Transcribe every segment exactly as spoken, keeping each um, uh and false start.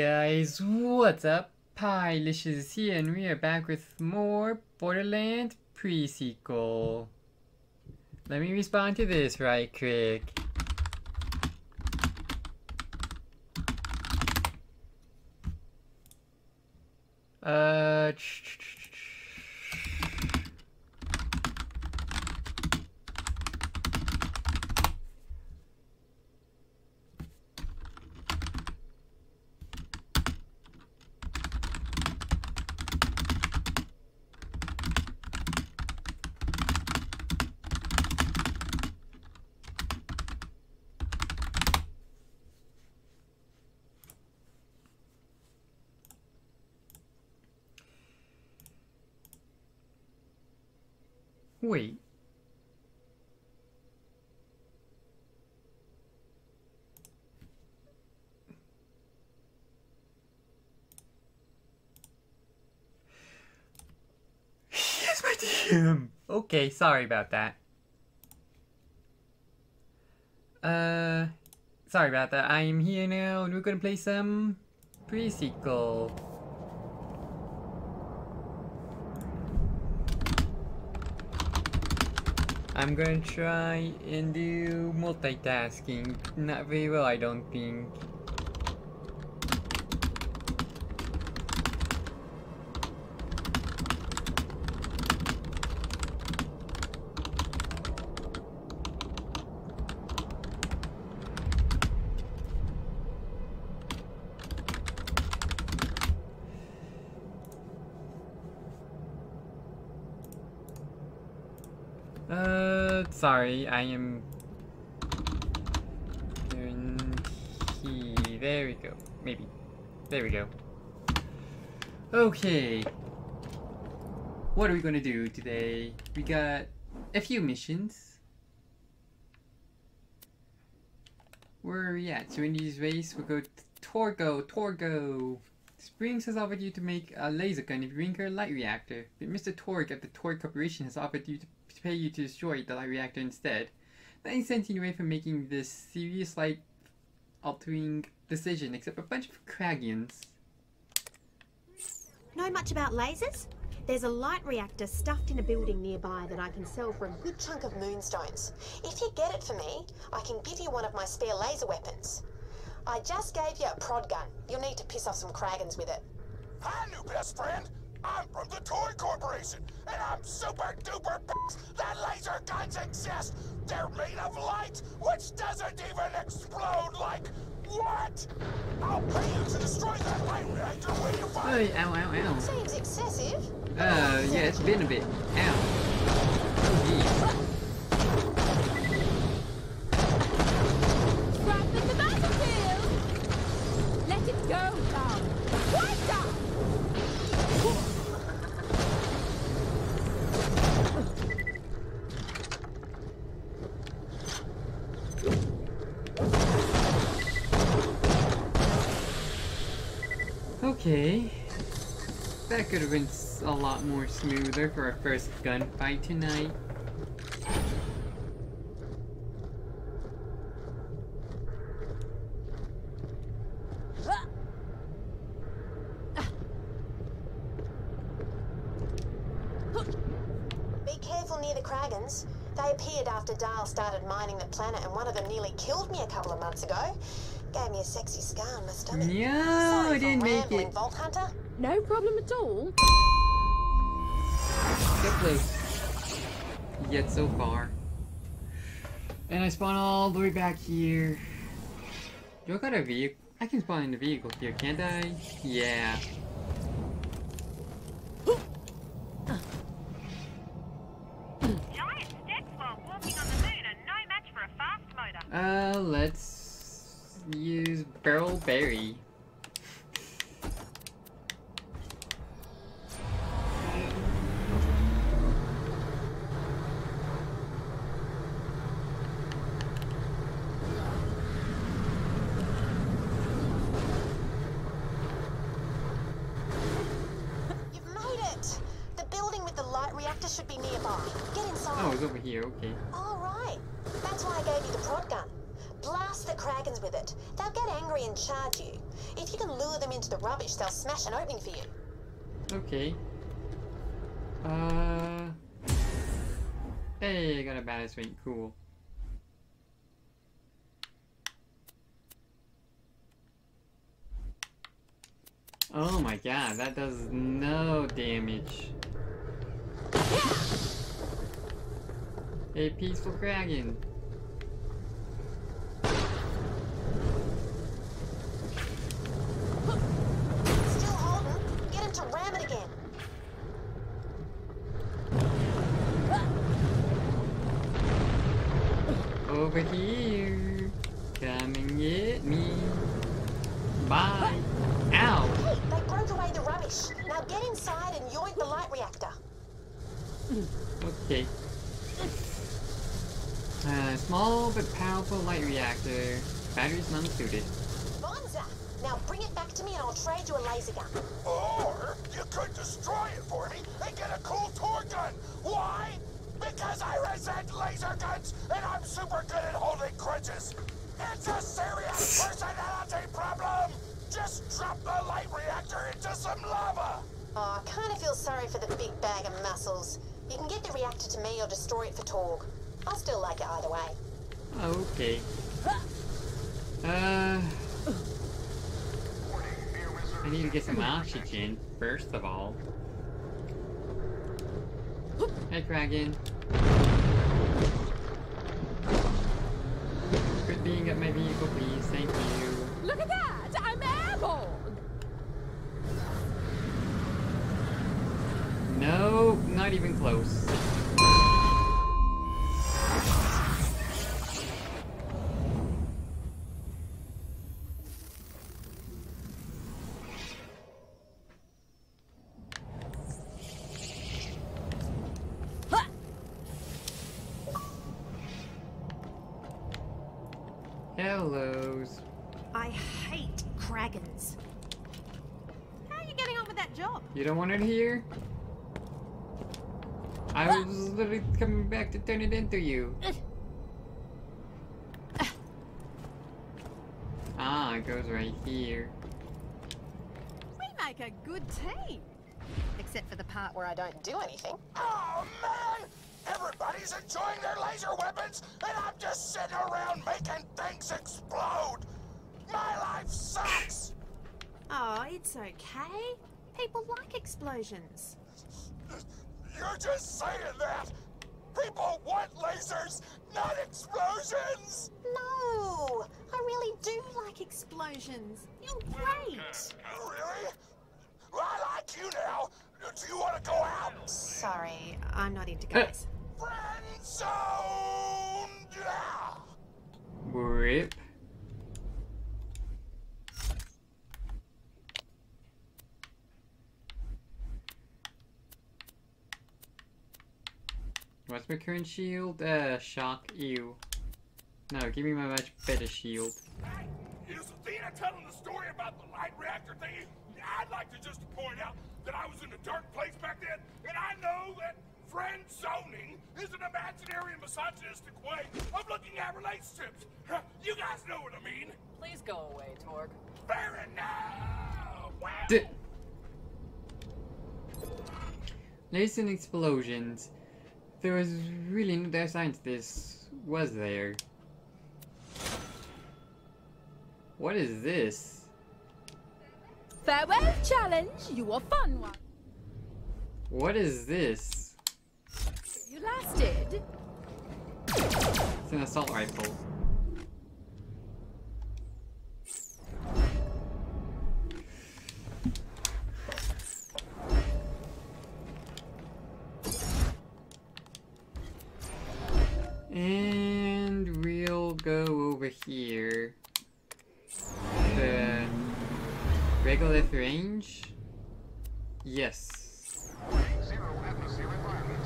guys, what's up? Pilicious here, and we are back with more Borderlands Pre-Sequel. Let me respond to this right quick. Uh... Wait. Yes, my D M. Okay, sorry about that. Uh, sorry about that. I am here now, and we're gonna play some pre-sequel. I'm gonna try and do multitasking. Not very well, I don't think. Uh, sorry, I am doing here. There we go. Maybe. There we go. Okay. What are we gonna do today? We got a few missions. Where are we at? So in this race, we'll go to Torgo, Torgo. Springs has offered you to make a laser gun if you bring her light reactor, but Mister Torgue of the Torgue Corporation has offered you to to pay you to destroy the light reactor instead. That incents you away from making this serious life altering decision, except a bunch of Kraggons. Know much about lasers? There's a light reactor stuffed in a building nearby that I can sell for a good chunk of moonstones. If you get it for me, I can give you one of my spare laser weapons. I just gave you a prod gun. You'll need to piss off some Kraggons with it. Hi, new best friend! I'm from the Torgue Corporation, and I'm super duper pissed that laser guns exist! They're made of light, which doesn't even explode like... what? I'll pay you to destroy that light reactor when you find it! Oh, ow, ow, ow. Seems excessive. Oh, uh, yeah, it's been a bit. Ow. Jeez. Okay, that could have been a lot more smoother for our first gunfight tonight. Be careful near the Kraggons. They appeared after Dahl started mining the planet, and one of them nearly killed me a couple of months ago. Gave me a sexy scar on my stomach. No, I didn't make it. Vault Hunter. No problem at all. So close. Yet so far. And I spawn all the way back here. Do I got a vehicle? I can spawn in the vehicle here, can't I? Yeah. Giant sticks while walking on the moon are no match for a fast motor. Uh, let's use barrel berry. You've made it. The building with the light reactor should be nearby. Get inside. Oh, it's over here. Okay. All right. That's why I gave you the prod gun. Blast the Kraggons with it. They'll get angry and charge you. If you can lure them into the rubbish, they'll smash an opening for you. Okay. Uh... Hey, I got a badass wing. Cool. Oh my god, that does no damage. Yeah! A peaceful Kraggon. Still holding. Get him to ram it again. Over here. Come and get me. Bye. Ow. Hey, they broke away the rubbish. Now get inside and yoink the light reactor. Okay. Uh, small but powerful light reactor. Batteries none suited. Bonza! Now bring it back to me and I'll trade you a laser gun. Or you could destroy it for me and get a cool Torgue gun. Why? Because I resent laser guns and I'm super good at holding grudges. It's a serious personality problem. Just drop the light reactor into some lava. Oh, I kind of feel sorry for the big bag of muscles. You can get the reactor to me or destroy it for Torgue. I'll still like it either way. Okay. Uh... I need to get some oxygen, first of all. Hey, Kraggon. Quit being at my vehicle, please. Thank you. Look at that! I'm airborne! No, not even close. Hellos. I hate Kraggons. How are you getting on with that job? You don't want it here? I was literally coming back to turn it into you. Ah, it goes right here. We make a good team. Except for the part where I don't do anything. Oh, man! Everybody's enjoying their laser weapons, and I'm just sitting around making things explode! My life sucks! Oh, it's okay. People like explosions. You're just saying that! People want lasers, not explosions! No! I really do like explosions. You're great! Really? I like you now! Do you want to go out? Sorry, I'm not into guys. Uh. Friendzone! Yeah. Rip. What's my current shield? Uh, shock. Ew. No, give me my much better shield. Hey, is Athena telling the story about the light reactor thing? I'd like to just point out that I was in a dark place back then, and I know that friend zoning is an imaginary and misogynistic way of looking at relationships. You guys know what I mean. Please go away, Torgue. Fair enough! Wow. D Lasers and explosions. There was really no science to this, was there? What is this? Farewell challenge, you a fun one. What is this? You lasted. It's an assault rifle. And we'll go over here. The Regolith range? Yes. Zero atmosphere environment.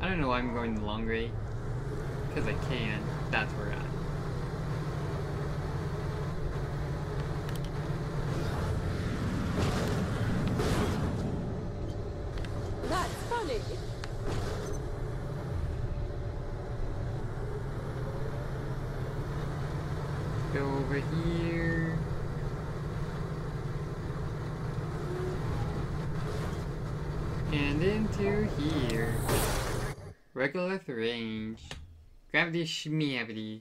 I don't know why I'm going the long way. Because I can. That's where I. That's funny. over here. And into here. Regular range. Gravity schmeavity.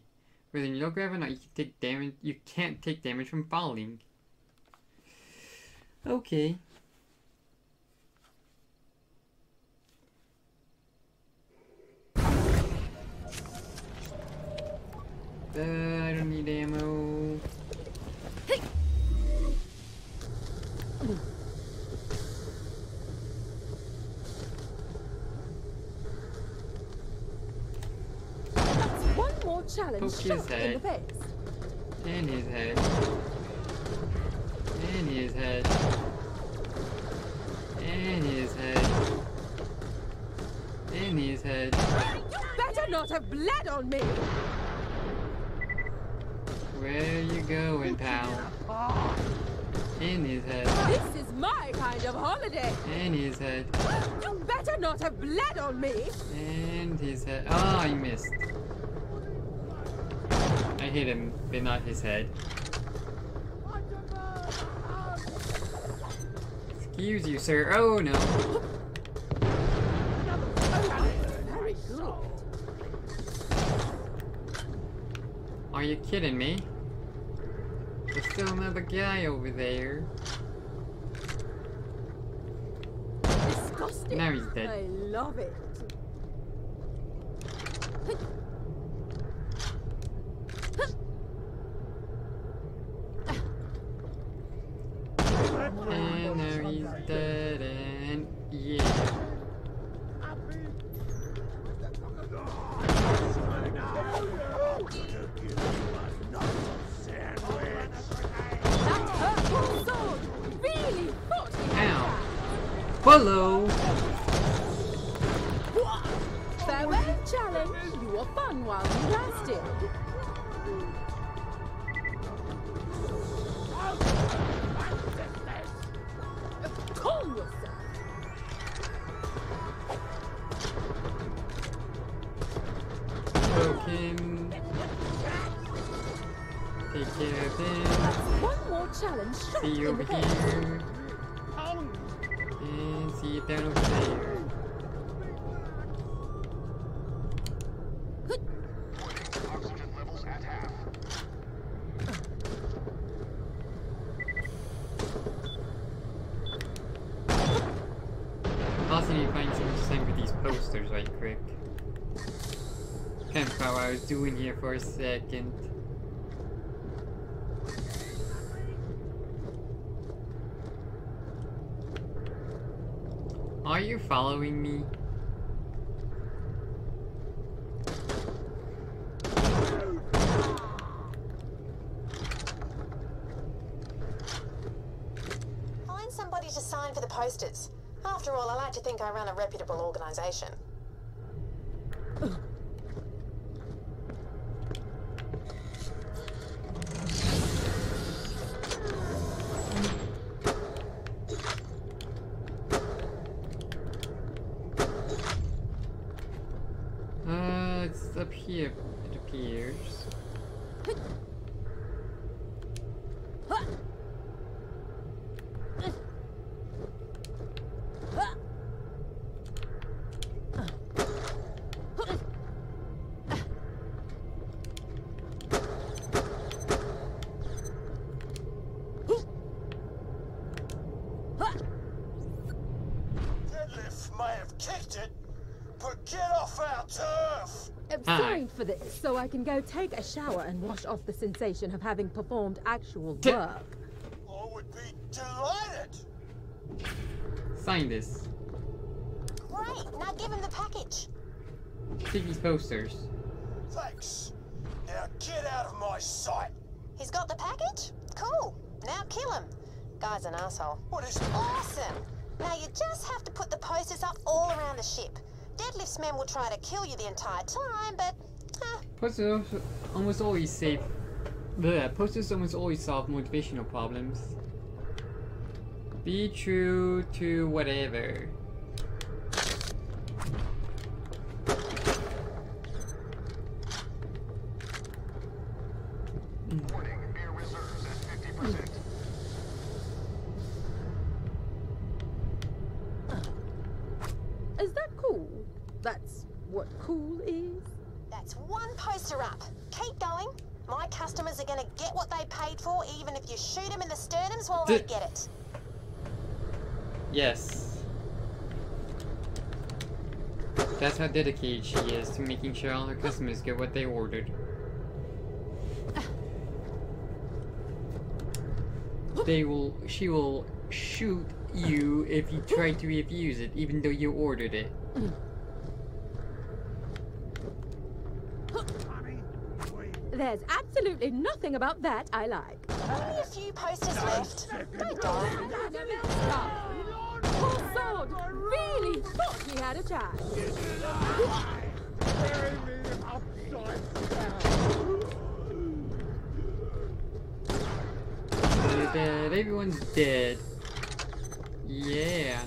Within low gravity, you can take damage. You can't take damage from falling. Okay. Uh, I don't need ammo. Hey. That's one more challenge. Poke his head. In the face. And his head. And his head. And his head. And his head. You better not have bled on me! Where are you going, pal? In his head. This is my kind of holiday. In his head. You better not have bled on me. And his head. Oh, I missed. I hit him, but not his head. Excuse you, sir. Oh no. Are you kidding me? There's still another guy over there. Disgusting. Now he's dead. I love it. And now he's dead, and yeah. Hello. Farewell challenge. You were fun while you lasted. Calm yourself. Poke him. Take care of him. One more challenge. See over here. See if they're over there. Oxygen levels at half. Also need to find some time with these posters right quick. Kind of how I was doing here for a second. Are you following me? Find somebody to sign for the posters. After all, I like to think I run a reputable organization. Here it appears. Deadlift might have kicked it, but get off our turf! I'm sorry for this, so I can go take a shower and wash off the sensation of having performed actual work. I would be delighted. Sign this. Great, now give him the package. Take these posters. Thanks. Now get out of my sight. He's got the package? Cool. Now kill him. Guy's an asshole. What is awesome? Now you just have to put the posters up all around the ship. Deadlift's men will try to kill you the entire time, but eh. Posters almost always save. Bleh, posters almost always solve motivational problems. Be true to whatever. Warning. That's what cool is. That's one poster up. Keep going. My customers are going to get what they paid for, even if you shoot them in the sternums while D they get it. Yes. That's how dedicated she is to making sure all her customers get what they ordered. They will, she will shoot you if you try to refuse it, even though you ordered it. There's absolutely nothing about that I like. Only a few posters left. Don't die. Poor sword! Really thought he had a chance. Bury me upside down. You're dead. Everyone's dead. Yeah.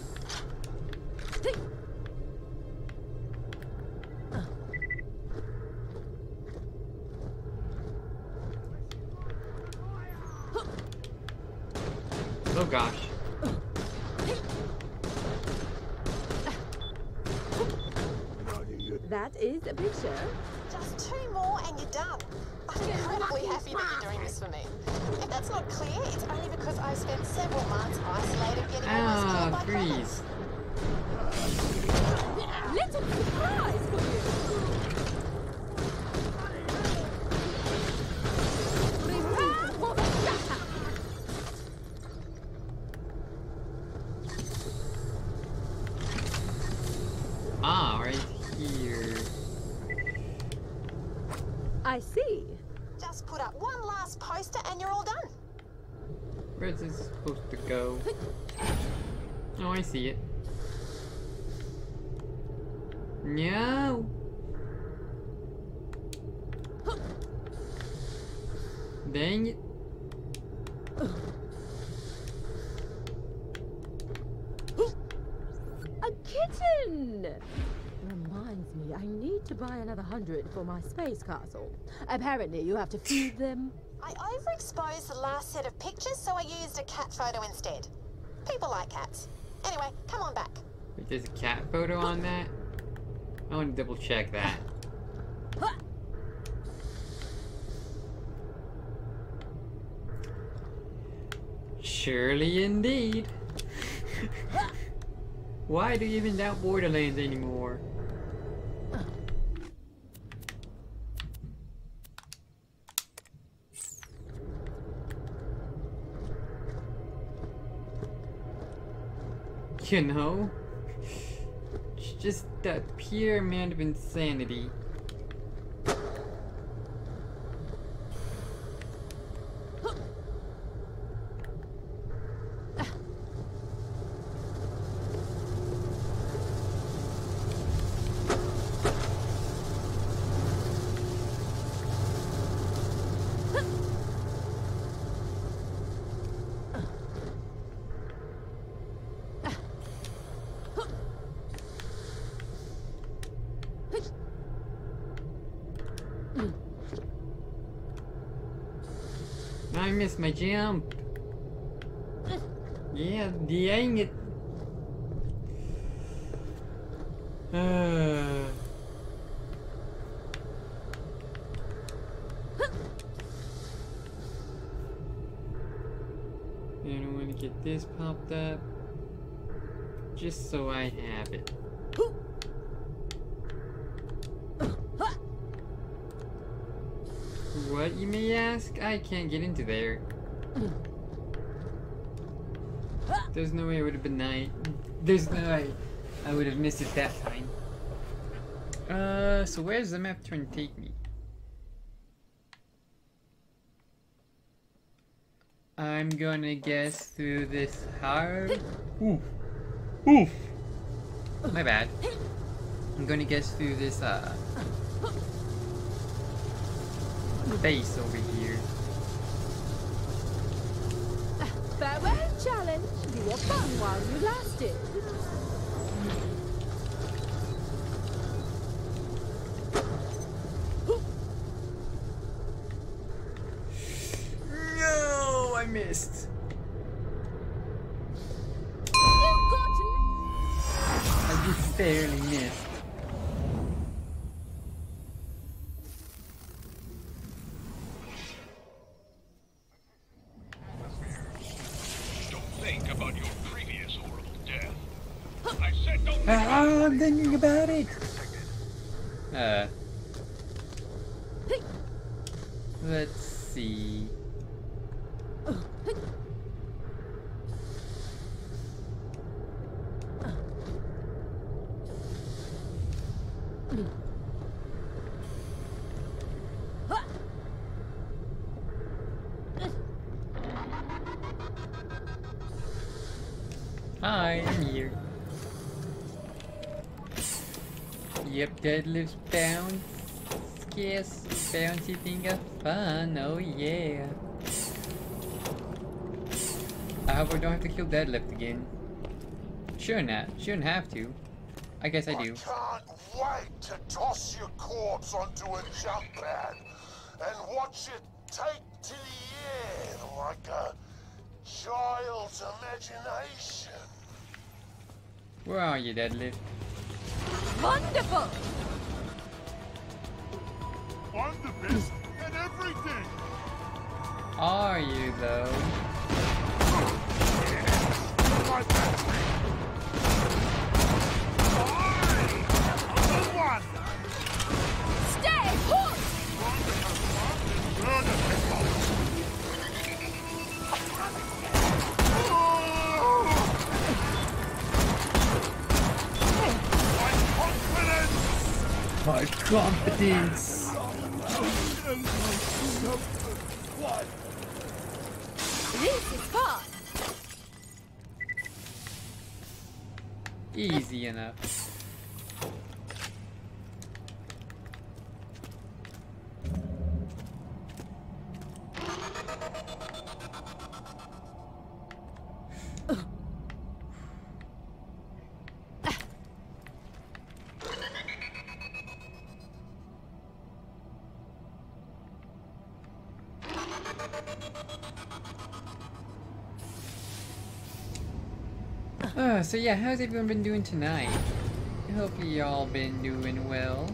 Oh gosh. That is a picture. Just two more and you're done. I'm incredibly happy that you're doing this for me. If that's not clear, it's only because I've spent several months isolated getting ah, almost killed by freeze. Little surprise for you! I see. Just put up one last poster and you're all done. Where is this supposed to go? Oh, I see it. No. Dang it. A kitten! Reminds me, I need to buy another hundred for my space castle. Apparently, you have to feed them. I overexposed the last set of pictures, so I used a cat photo instead. People like cats. Anyway, come on back. Wait, there's a cat photo on that? I want to double check that. Surely indeed. Why do you even doubt Borderlands anymore? You know, it's just that pure amount of insanity. I missed my jump. Yeah, dang it. Uh. And I want to get this popped up just so I have it. What, you may ask? I can't get into there. There's no way it would have been night. There's no way I would have missed it that time. Uh, so where's the map trying to take me? I'm gonna guess through this hard... Oof. Oof! My bad. I'm gonna guess through this, uh... base over here. Farewell challenge. You were fun while you lasted. No, I missed. You got me. I just barely missed. Ah, I'm thinking about it. Uh. Let's see. Hi, I'm here. Yep, Deadlift's bounce. Yes, bouncy finger fun, oh yeah. I hope I don't have to kill Deadlift again. Sure not, shouldn't have to. I guess I do. I can't wait to toss your corpse onto a jump pad and watch it take to the air like a child's imagination. Where are you, Deadlift? Wonderful! I'm the best at everything! Are you, though? Stay put! My confidence! This is fun. Easy enough. So yeah, how's everyone been doing tonight? I hope you all been doing well.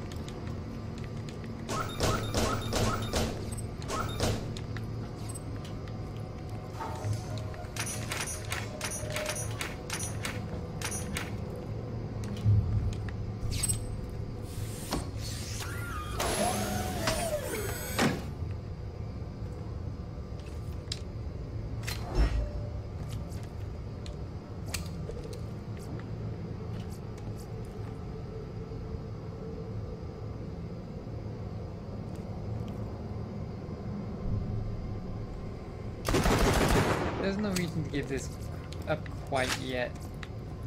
There's no reason to give this up quite yet.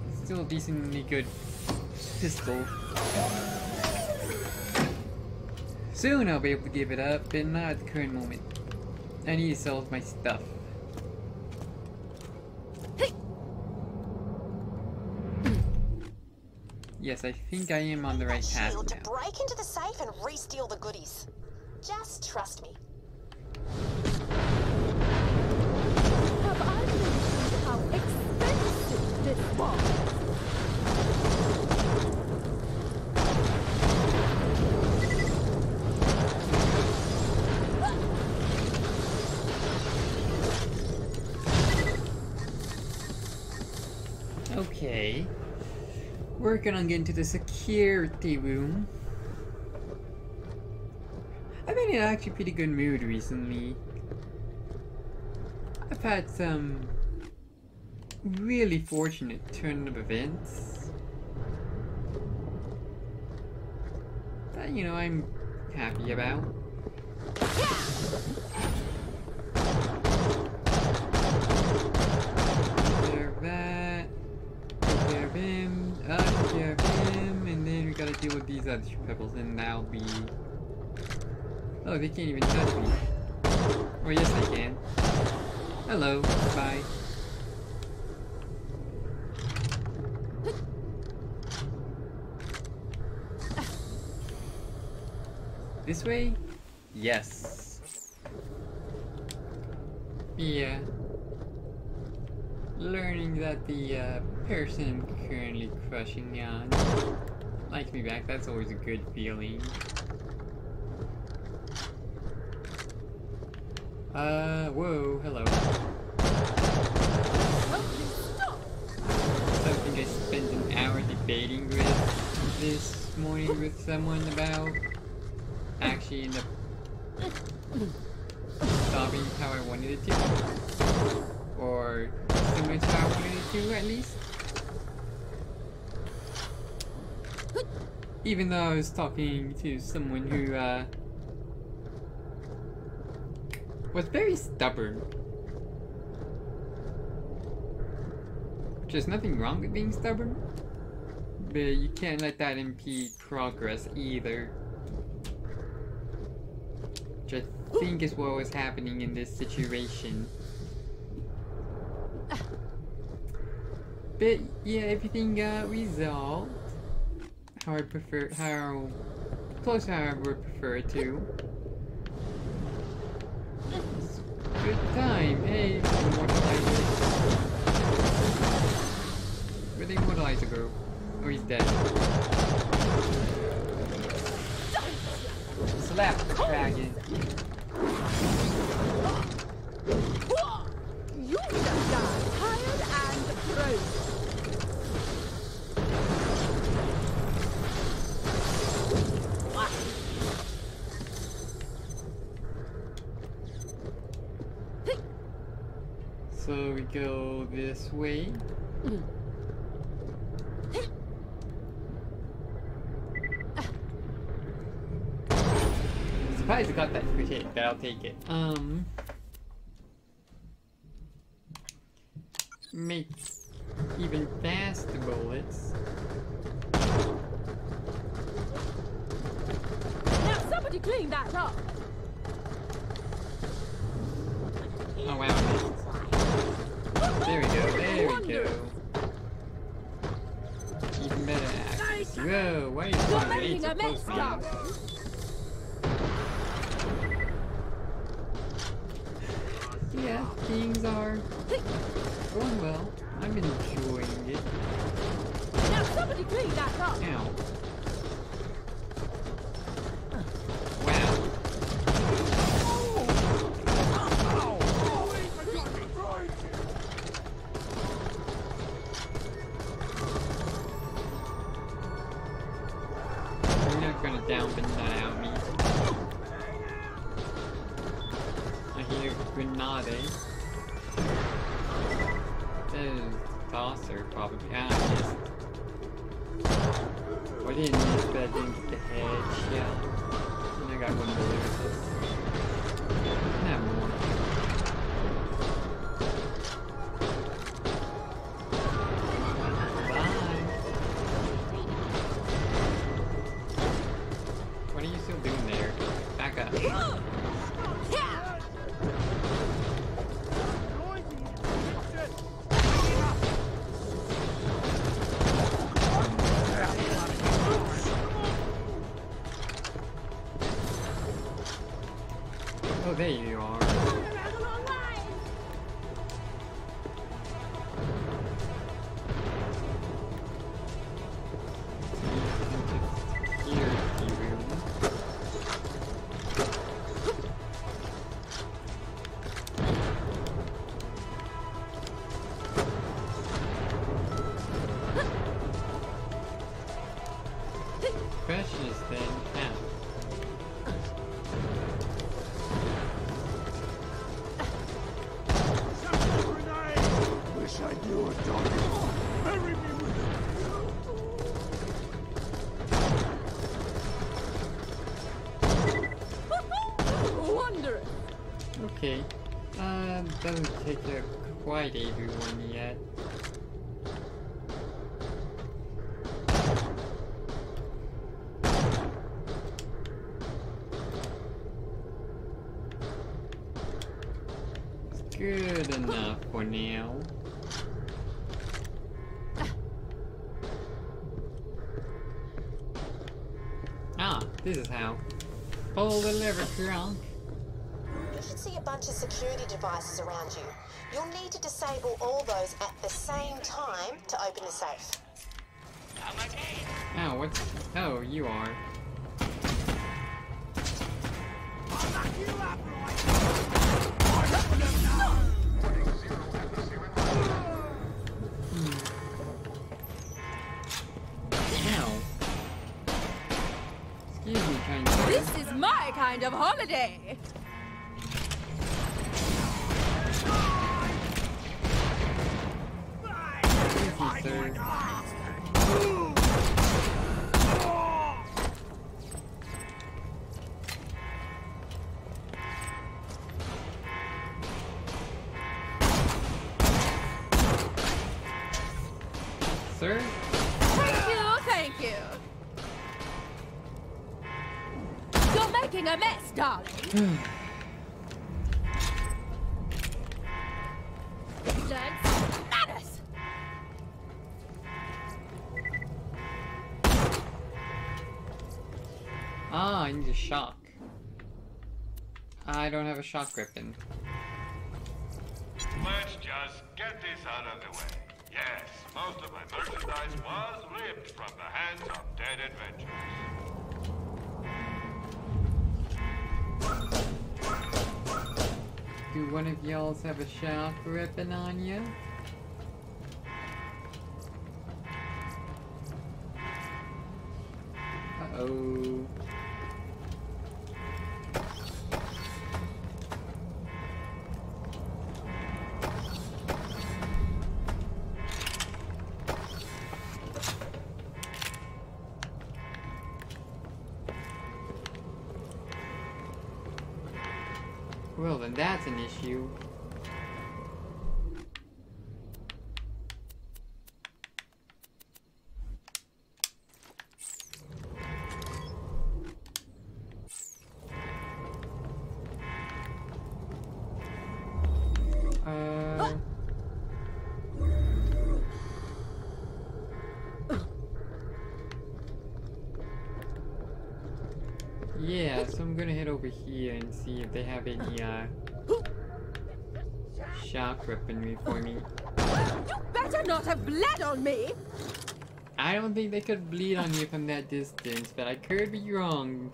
It's still a decently good pistol. Soon I'll be able to give it up, but not at the current moment. I need to sell my stuff. Yes, I think I am on the right path now. To break into the safe and re-steal the goodies. Just trust me. Okay, working on getting to the security room. I've been in actually pretty good mood recently. I've had some really fortunate turn of events that, you know, I'm happy about. Observe that, observe him, observe him, and then we gotta deal with these other pebbles, and that'll be... Oh, they can't even touch me. Or yes, they can. Hello, bye. This way? Yes. Yeah. Learning that the uh, person I'm currently crushing on likes me back, that's always a good feeling. Uh, whoa, hello. I think I spent an hour to debating with this morning with someone about actually end up stopping how I wanted it to, or similar to how I wanted it to at least. Even though I was talking to someone who uh, was very stubborn. There's nothing wrong with being stubborn, but you can't let that impede progress either. Which I think is what was happening in this situation. But yeah, everything got resolved. How I prefer, how close how I would prefer to. It's a good time, hey. Where did he immortalize the girl? Oh, he's dead. Slap the dragon. You just got tired and frozen. So we go this way. I'm surprised I got that quick hit, but I'll take it. Um, makes even faster bullets. Now somebody clean that up. Oh wow. There we go, there we go. Even better axe. Whoa, why are you trying to eat so close now? Yeah, things are going well. I'm enjoying it. Now somebody clean that up! Ow. There you are. Doesn't take care of quite everyone yet. It's good enough for now. Ah, this is how. Pull the lever, drunk. Bunch of security devices around you. You'll need to disable all those at the same time to open the safe. Oh, what's... Oh, you are. Hmm. This is my kind of holiday. Sir? Thank you, thank you. You're making a mess, darling. Ah, I need a shock. I don't have a shock weapon. Let's just get this out of the way. Yes, most of my merchandise was ripped from the hands of dead adventurers. Do one of y'all have a shock weapon on you? Uh-oh. Well, then that's an issue. Uh... Yeah, so I'm gonna head over here and see if they have any, uh... shock weaponry for me. You better not have bled on me! I don't think they could bleed on you from that distance, but I could be wrong.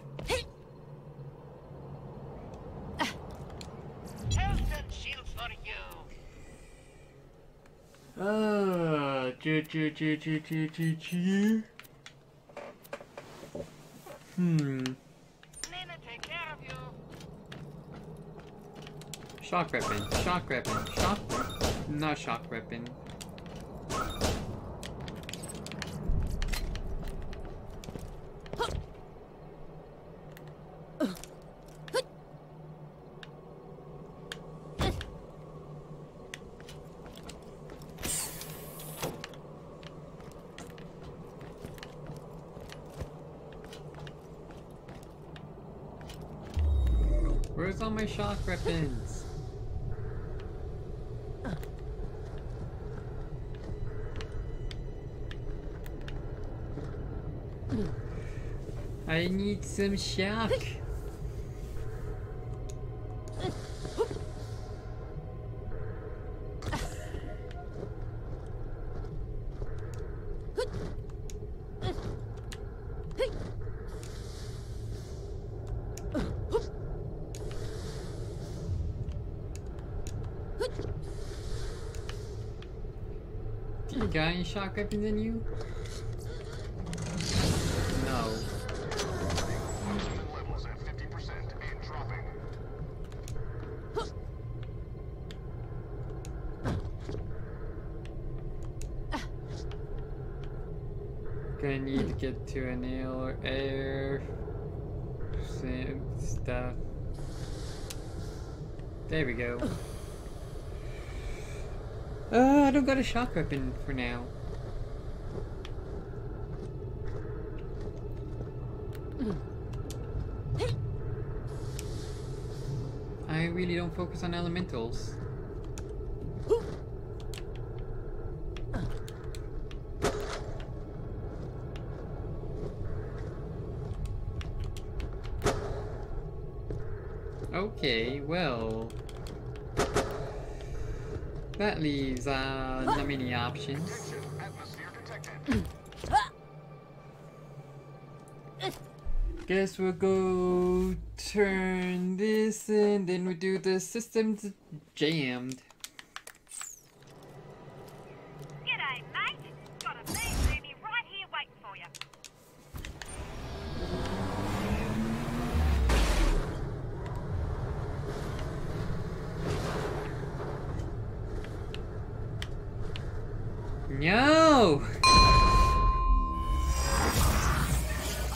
Oh, choo choo choo choo choo choo choo. Hmm. Shock weapon, shock weapon, shock weapon, not shock weapon. Where's all my shock weapons? I need some shock. Do you got any shock weapons in you? Get to an air, air stuff. There we go. Uh, I don't got a shock weapon for now. I really don't focus on elementals. Okay, well, that leaves uh, not many options. Guess we'll go turn this and then we'll do the systems jammed. G'day, mate. Got a big baby right here waiting for you. No!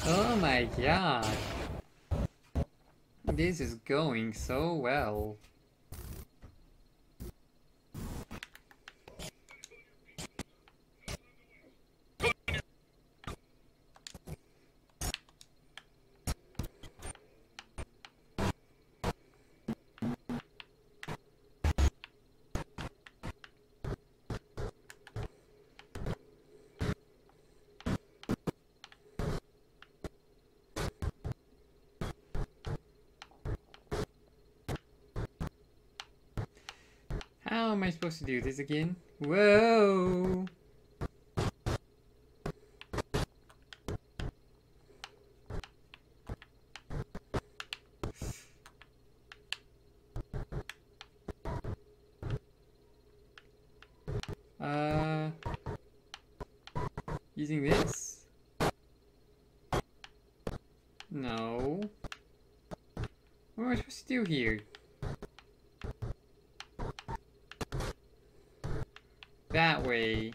Oh my god. This is going so well. How am I supposed to do this again? Whoa! Uh... Using this? No. What am I supposed to do here? That way.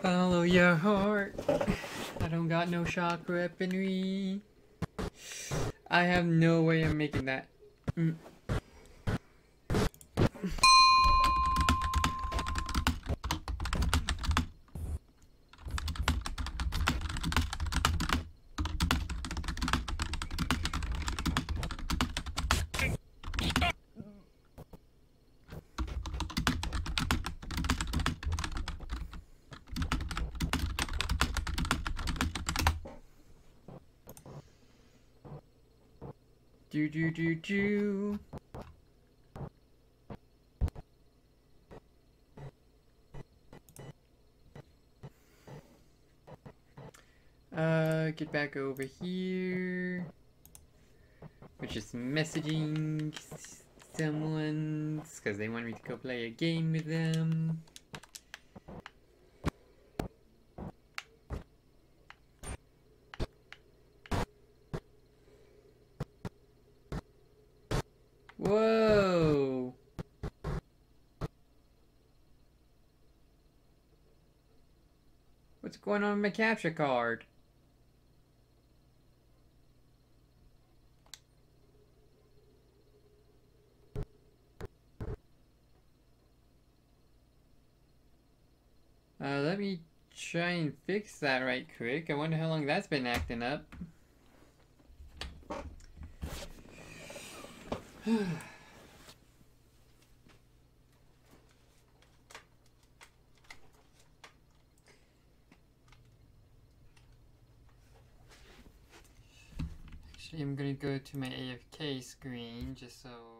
Follow your heart. I don't got no shock weaponry. I have no way I'm making that. Mm. Do do do do. Uh, get back over here. We're just messaging someone because they want me to go play a game with them. Whoa! What's going on with my capture card? Uh, let me try and fix that right quick. I wonder how long that's been acting up. Actually, I'm gonna go to my A F K screen just so